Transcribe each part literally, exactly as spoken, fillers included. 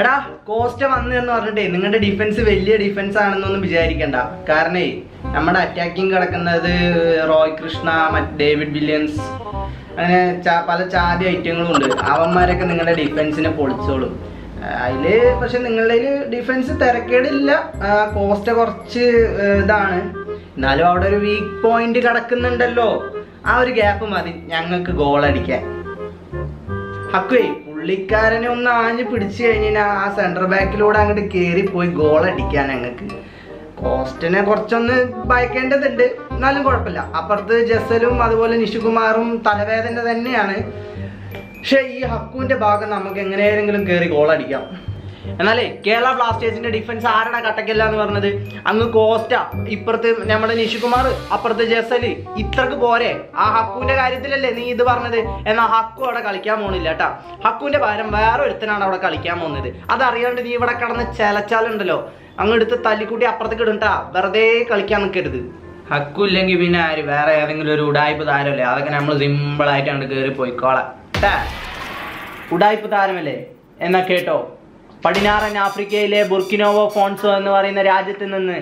എടാ കോസ്റ്റ് വന്നെന്ന് പറഞ്ഞിട്ടേ നിങ്ങളുടെ ഡിഫൻസ് വലിയ ഡിഫൻസ് ആണെന്നൊന്നും വിചാരിക്കണ്ട. കാരണേ നമ്മുടെ അറ്റാക്കിങ് കിടക്കുന്നത് റോയ് കൃഷ്ണ, മറ്റ് ഡേവിഡ് വില്യംസ്, അങ്ങനെ പല ചാതി ഐറ്റങ്ങളും ഉണ്ട്. അവന്മാരൊക്കെ നിങ്ങളുടെ ഡിഫൻസിനെ പൊളിച്ചോളും. അതില് പക്ഷെ നിങ്ങളുടെ ഡിഫൻസ് തിരക്കേടില്ല, കോസ്റ്റ് കുറച്ച് ഇതാണ്. എന്നാലും അവിടെ ഒരു വീക്ക് പോയിന്റ് കിടക്കുന്നുണ്ടല്ലോ, ആ ഒരു ഗ്യാപ്പ് മതി ഞങ്ങൾക്ക് ഗോൾ അടിക്കാൻ. ഹക്കുവേ പുള്ളിക്കാരനെ ഒന്ന് ആഞ്ഞു പിടിച്ചു കഴിഞ്ഞാൽ ആ സെന്റർ ബാക്കിലൂടെ അങ്ങോട്ട് കയറി പോയി ഗോൾ അടിക്കാൻ ഞങ്ങൾക്ക്. കോസ്റ്റിനെ കുറച്ചൊന്ന് ഭയക്കേണ്ടതുണ്ട്, എന്നാലും കുഴപ്പമില്ല. അപ്പുറത്ത് ജസലും അതുപോലെ നിഷുകുമാറും തലവേദന തന്നെയാണ്. പക്ഷെ ഈ ഹക്കുവിന്റെ ഭാഗം നമുക്ക് എങ്ങനെയെങ്കിലും കയറി ഗോൾ അടിക്കാം. എന്നാലേ കേരള ബ്ലാസ്റ്റേഴ്സിന്റെ ഡിഫൻസ് ആരുടെ കട്ടക്കില്ല എന്ന് പറഞ്ഞത്? അങ്ങ് കോസ്റ്റ, ഇപ്പുറത്ത് നമ്മുടെ നിഷുകുമാർ, അപ്പുറത്ത് ജസല്. ഇത്രക്ക് പോരെ? ആ ഹക്കുവിന്റെ കാര്യത്തിലല്ലേ നീ ഇത് പറഞ്ഞത്? എന്നാൽ ഹക്കു അവിടെ കളിക്കാൻ പോകുന്നില്ല കേട്ടാ. ഹക്കുവിന്റെ പകരം വേറെ ഒരുത്തനാണ് അവിടെ കളിക്കാൻ പോകുന്നത്. അതറിയാണ്ട് നീ ഇവിടെ കിടന്ന് ചെലച്ചാലുണ്ടല്ലോ, അങ്ങ് എടുത്ത് തല്ലിക്കൂട്ടി അപ്പുറത്തേക്ക് ഇടണ്ടാ. വെറുതെ കളിക്കാൻ നിൽക്കരുത്. ഹക്കു ഇല്ലെങ്കിൽ പിന്നെ ആര്? വേറെ ഏതെങ്കിലും ഒരു ഉടായ്പ താരമല്ലേ? അതൊക്കെ നമ്മൾ സിമ്പിളായിട്ട് അങ്ങോട്ട് കയറി പോയിക്കോളാം. ഉടായ്പ താരമല്ലേ? എന്നാ കേട്ടോ, പടിഞ്ഞാറൻ ആഫ്രിക്കയിലെ ബുർക്കിനോവോ ഫോൺസോ എന്ന് പറയുന്ന രാജ്യത്ത് നിന്ന്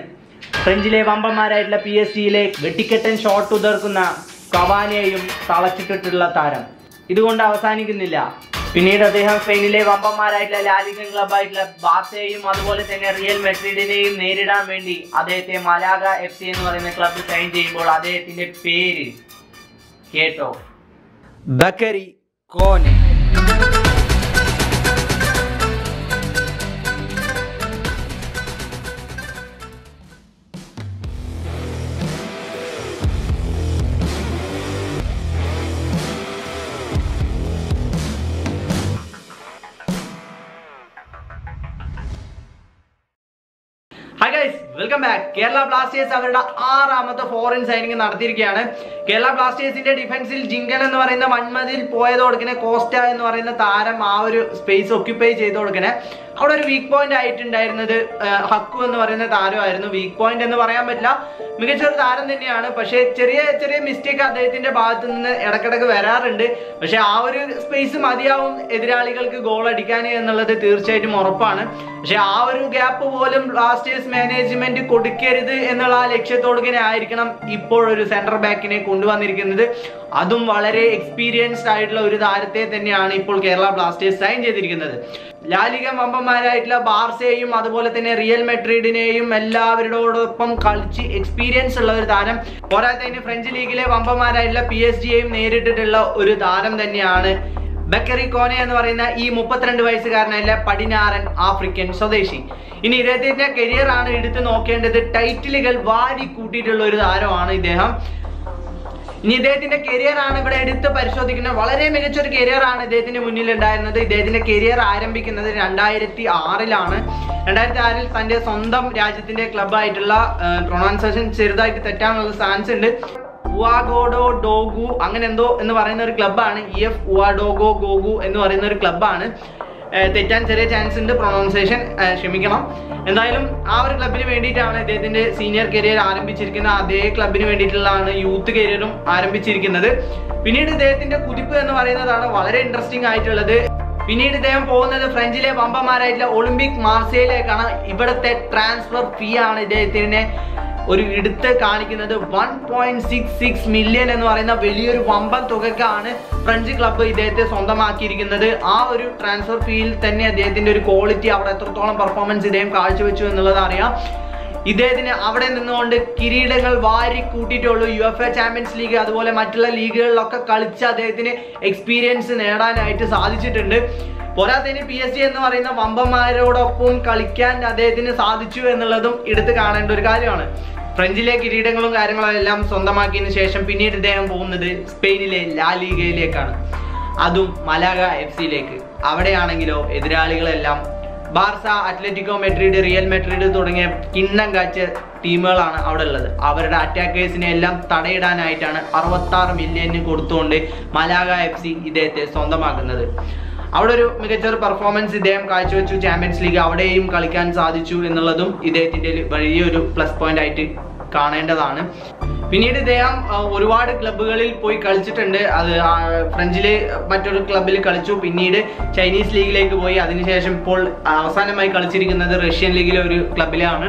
ഫ്രഞ്ചിലെ വമ്പന്മാരായിട്ടുള്ള പി എസ് ജിയിലെ വെട്ടിക്കെട്ടൻ ഷോട്ട് ഉതിർക്കുന്ന കവാനെയും തളച്ചിട്ടിട്ടുള്ള താരം. ഇതുകൊണ്ട് അവസാനിക്കുന്നില്ല. പിന്നീട് അദ്ദേഹം സ്പെയിനിലെ വമ്പന്മാരായിട്ടുള്ള ലാലിഗൻ ക്ലബായിട്ടുള്ള ബാർസയെയും അതുപോലെ തന്നെ റിയൽ മെഡ്രിഡിനെയും നേരിടാൻ വേണ്ടി അദ്ദേഹത്തെ മലാഗ എഫ് സി എന്ന് പറയുന്ന ക്ലബ് സൈൻ ചെയ്യുമ്പോൾ അദ്ദേഹത്തിന്റെ പേര് കേട്ടോ, Bakary Kone. Hi guys, welcome back. Kerala Blasters അവരുടെ ആറാമത്തെ ഫോറിൻ സൈനിങ് നടത്തിയിരിക്കുകയാണ്. കേരള ബ്ലാസ്റ്റേഴ്സിന്റെ ഡിഫൻസിൽ ജിങ്കൻ എന്ന് പറയുന്ന വൺമതിൽ പോയത് കൊടുക്കണേ, കോസ്റ്റ എന്ന് പറയുന്ന താരം ആ ഒരു സ്പേസ് ഒക്യുപ്പൈ ചെയ്ത് കൊടുക്കണേ. അവിടെ ഒരു വീക്ക് പോയിന്റ് ആയിട്ടുണ്ടായിരുന്നത് ഹക്കു എന്ന് പറയുന്ന താരമായിരുന്നു. വീക്ക് പോയിന്റ് എന്ന് പറയാൻ പറ്റില്ല, മികച്ചൊരു താരം തന്നെയാണ്. പക്ഷേ ചെറിയ ചെറിയ മിസ്റ്റേക്ക് അദ്ദേഹത്തിന്റെ ഭാഗത്ത് നിന്ന് ഇടക്കിടക്ക് വരാറുണ്ട്. പക്ഷെ ആ ഒരു സ്പേസ് മതിയാവും എതിരാളികൾക്ക് ഗോൾ അടിക്കാൻ എന്നുള്ളത് തീർച്ചയായിട്ടും ഉറപ്പാണ്. പക്ഷെ ആ ഒരു ഗ്യാപ്പ് പോലും ബ്ലാസ്റ്റേഴ്സ് മാനേജ്മെന്റ് കൊടുക്കരുത് എന്നുള്ള ആ ലക്ഷ്യത്തോടുകനെ ആയിരിക്കണം ഇപ്പോഴൊരു സെന്റർ ബാക്കിനെ കൊണ്ടുവന്നിരിക്കുന്നത്. അതും വളരെ എക്സ്പീരിയൻസ്ഡ് ആയിട്ടുള്ള ഒരു താരത്തെ തന്നെയാണ് ഇപ്പോൾ കേരള ബ്ലാസ്റ്റേഴ്സ് സൈൻ ചെയ്തിരിക്കുന്നത്. ലാലിഗ വമ്പന്മാരായിട്ടുള്ള ബാർസയെയും അതുപോലെ തന്നെ റിയൽ മെഡ്രിഡിനെയും എല്ലാവരോടൊപ്പം കളിച്ച് എക്സ്പീരിയൻസ് ഉള്ള ഒരു താരം. പോരാത്തതിന് ഫ്രഞ്ച് ലീഗിലെ വമ്പന്മാരായിട്ടുള്ള പി എസ് ജിയെയും നേരിട്ടിട്ടുള്ള ഒരു താരം തന്നെയാണ് ബക്കരി കോനെ എന്ന് പറയുന്ന ഈ മുപ്പത്തിരണ്ട് വയസ്സുകാരനായ പടിഞ്ഞാറൻ ആഫ്രിക്കൻ സ്വദേശി. ഇനി ഇദ്ദേഹത്തിന്റെ കരിയർ ആണ് എടുത്തു നോക്കേണ്ടത്. ടൈറ്റിലുകൾ വാരി കൂട്ടിയിട്ടുള്ള ഒരു താരമാണ് ഇദ്ദേഹം. ഇനി ഇദ്ദേഹത്തിന്റെ കരിയർ ആണ് ഇവിടെ എടുത്ത് പരിശോധിക്കുന്നത്. വളരെ മികച്ചൊരു കരിയർ ആണ് ഇദ്ദേഹത്തിന് മുന്നിൽ ഉണ്ടായിരുന്നത്. ഇദ്ദേഹത്തിന്റെ കരിയർ ആരംഭിക്കുന്നത് രണ്ടായിരത്തി ആറിലാണ് രണ്ടായിരത്തി ആറിൽ തന്റെ സ്വന്തം രാജ്യത്തിന്റെ ക്ലബായിട്ടുള്ള, പ്രൊണൗൺസേഷൻ ചെറുതായിട്ട് തെറ്റാനുള്ള ചാൻസ് ഉണ്ട്, ഉവാഗോഡോ ഡോഗു അങ്ങനെ എന്തോ എന്ന് പറയുന്ന ഒരു ക്ലബ്ബാണ്. ഇ എഫ് ഉവാഡോഗോ ഗോഗു എന്ന് പറയുന്ന ഒരു ക്ലബ്ബാണ്. തെറ്റാൻ ചെറിയ ചാൻസ് ഉണ്ട്, പ്രൊണൗൺസേഷൻ ക്ഷമിക്കണം. എന്തായാലും ആ ഒരു ക്ലബിന് വേണ്ടിയിട്ടാണ് അദ്ദേഹത്തിന്റെ സീനിയർ കരിയർ ആരംഭിച്ചിരിക്കുന്നത്. അതേ ക്ലബിന് വേണ്ടിയിട്ടുള്ളതാണ് യൂത്ത് കരിയറും ആരംഭിച്ചിരിക്കുന്നത്. പിന്നീട് ഇദ്ദേഹത്തിന്റെ കുതിപ്പ് എന്ന് പറയുന്നതാണ് വളരെ ഇൻട്രസ്റ്റിംഗ് ആയിട്ടുള്ളത്. പിന്നീട് ഇദ്ദേഹം പോകുന്നത് ഫ്രഞ്ചിലെ വമ്പന്മാരായിട്ടുള്ള ഒളിമ്പിക് മാർസയിലേക്കാണ്. ഇവിടുത്തെ ട്രാൻസ്ഫർ ഫീ ആണ് ഇദ്ദേഹത്തിനെ ഒരു എടുത്ത് കാണിക്കുന്നത്. One point six six million എന്ന് പറയുന്ന വലിയൊരു വമ്പൻ തുകക്കാണ് ഫ്രഞ്ച് ക്ലബ്ബ് ഇദ്ദേഹത്തെ സ്വന്തമാക്കിയിരിക്കുന്നത്. ആ ഒരു ട്രാൻസ്ഫർ ഫീയിൽ തന്നെ അദ്ദേഹത്തിന്റെ ഒരു ക്വാളിറ്റി, അവിടെ എത്രത്തോളം പെർഫോമൻസ് ഇദ്ദേഹം കാഴ്ചവെച്ചു എന്നുള്ളത് അറിയാം. ഇദ്ദേഹത്തിന് അവിടെ നിന്നുകൊണ്ട് കിരീടങ്ങൾ വാരി കൂട്ടിയിട്ടുള്ളൂ. U F A champions league അതുപോലെ മറ്റുള്ള ലീഗുകളിലൊക്കെ കളിച്ച് അദ്ദേഹത്തിന് എക്സ്പീരിയൻസ് നേടാനായിട്ട് സാധിച്ചിട്ടുണ്ട്. പോരാത്തതിന് പി എസ് ജി എന്ന് പറയുന്ന വമ്പന്മാരോടൊപ്പം കളിക്കാൻ അദ്ദേഹത്തിന് സാധിച്ചു എന്നുള്ളതും എടുത്തു കാണേണ്ട ഒരു കാര്യമാണ്. ഫ്രഞ്ചിലെ കിരീടങ്ങളും കാര്യങ്ങളെല്ലാം സ്വന്തമാക്കിയതിനു ശേഷം പിന്നീട് ഇദ്ദേഹം പോകുന്നത് സ്പെയിനിലെ ലാലിഗയിലേക്കാണ്, അതും മലാഗ എഫ് സിയിലേക്ക്. അവിടെയാണെങ്കിലോ എതിരാളികളെല്ലാം Barca, Atletico Madrid, Real Madrid തുടങ്ങിയ കിണ്ണം കാച്ച ടീമുകളാണ് അവിടെ ഉള്ളത്. അവരുടെ അറ്റാക്കേഴ്സിനെ എല്ലാം തടയിടാനായിട്ടാണ് അറുപത്തി ആറ് മില്യന് കൊടുത്തുകൊണ്ട് മലാഗ എഫ് സി ഇദ്ദേഹത്തെ സ്വന്തമാക്കുന്നത്. അവിടെ ഒരു മികച്ചൊരു പെർഫോമൻസ് ഇദ്ദേഹം കാഴ്ചവെച്ചു. ചാമ്പ്യൻസ് ലീഗ് അവിടെയും കളിക്കാൻ സാധിച്ചു എന്നുള്ളതും ഇദ്ദേഹത്തിൻ്റെ വലിയൊരു പ്ലസ് പോയിന്റ് ആയിട്ട് കാണേണ്ടതാണ്. പിന്നീട് ഇദ്ദേഹം ഒരുപാട് ക്ലബ്ബുകളിൽ പോയി കളിച്ചിട്ടുണ്ട്. അത് ഫ്രഞ്ചിലെ മറ്റൊരു ക്ലബ്ബിൽ കളിച്ചു, പിന്നീട് ചൈനീസ് ലീഗിലേക്ക് പോയി, അതിനുശേഷം ഇപ്പോൾ അവസാനമായി കളിച്ചിരിക്കുന്നത് റഷ്യൻ ലീഗിലെ ഒരു ക്ലബ്ബിലാണ്.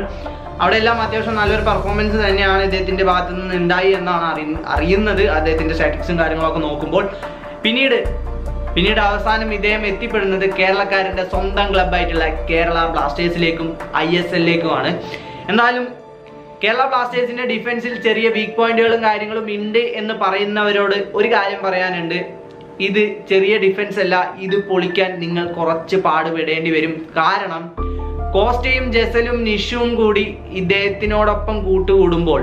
അവിടെ എല്ലാം അത്യാവശ്യം നല്ലൊരു പെർഫോമൻസ് തന്നെയാണ് ഇദ്ദേഹത്തിൻ്റെ ഭാഗത്തു നിന്ന് ഉണ്ടായി എന്നാണ് അറി അറിയുന്നത് അദ്ദേഹത്തിൻ്റെ സ്റ്റാറ്റിക്സും കാര്യങ്ങളൊക്കെ നോക്കുമ്പോൾ. പിന്നീട് പിന്നീട് അവസാനം ഇദ്ദേഹം എത്തിപ്പെടുന്നത് കേരളക്കാരൻ്റെ സ്വന്തം ക്ലബ്ബായിട്ടുള്ള കേരള ബ്ലാസ്റ്റേഴ്സിലേക്കും ഐ എസ് എല്ലിലേക്കുമാണ്. എന്തായാലും കേരള ബ്ലാസ്റ്റേഴ്സിൻ്റെ ഡിഫൻസിൽ ചെറിയ വീക്ക് പോയിന്റുകളും കാര്യങ്ങളും ഉണ്ട് എന്ന് പറയുന്നവരോട് ഒരു കാര്യം പറയാനുണ്ട്. ഇത് ചെറിയ ഡിഫൻസ് അല്ല, ഇത് പൊളിക്കാൻ നിങ്ങൾ കുറച്ച് പാടുപെടേണ്ടി വരും. കാരണം കോസ്റ്റയും ജസലും നിഷുവും കൂടി ഇദ്ദേഹത്തിനോടൊപ്പം കൂട്ടുകൂടുമ്പോൾ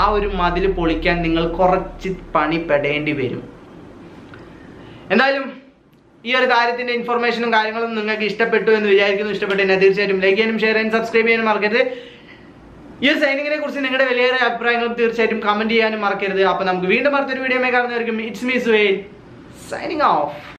ആ ഒരു മതിൽ പൊളിക്കാൻ നിങ്ങൾ കുറച്ച് പണിപ്പെടേണ്ടി വരും. എന്തായാലും ഈ ഒരു കാര്യത്തിന്റെ ഇൻഫർമേഷനും കാര്യങ്ങളും നിങ്ങൾക്ക് ഇഷ്ടപ്പെട്ടു എന്ന് വിചാരിക്കുന്നു. ഇഷ്ടപ്പെട്ടു കഴിഞ്ഞാൽ തീർച്ചയായിട്ടും ലൈക്ക് ചെയ്യാനും ഷെയർ ചെയ്യാനും സബ്സ്ക്രൈബ് ചെയ്യാനും മറക്കരുത്. ഈ ഒരു സൈനിങ്ങിനെ കുറിച്ച് നിങ്ങളുടെ വലിയ അഭിപ്രായങ്ങളും തീർച്ചയായിട്ടും കമന്റ് ചെയ്യാനും മറക്കരുത്. അപ്പൊ നമുക്ക് വീണ്ടും അടുത്തൊരു വീഡിയോ കാണുന്നവർക്കും it's me Suhail signing of.